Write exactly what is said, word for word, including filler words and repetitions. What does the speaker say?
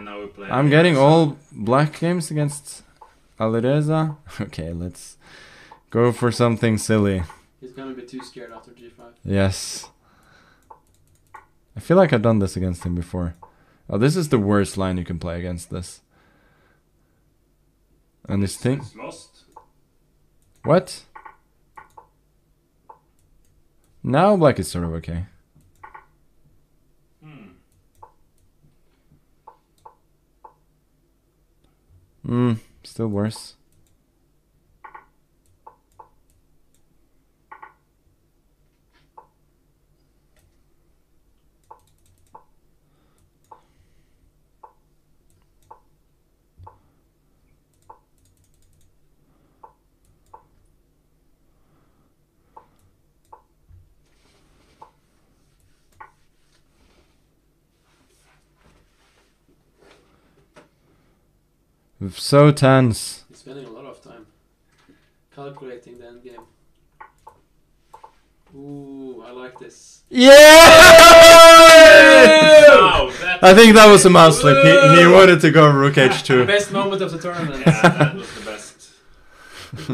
And now we play. I'm getting all black games against Alireza. Okay, let's go for something silly. He's gonna be too scared after G five. Yes. I feel like I've done this against him before. Oh, this is the worst line you can play against this. And this thing. He's lost. What? Now black is sort of okay. Hmm. Hmm, still worse. So tense. He's spending a lot of time calculating the end game. Ooh, I like this. Yeah! Wow, I think that was a mouse slip. He, he wanted to go rook H two. Best moment of the tournament. Yeah, that was the best.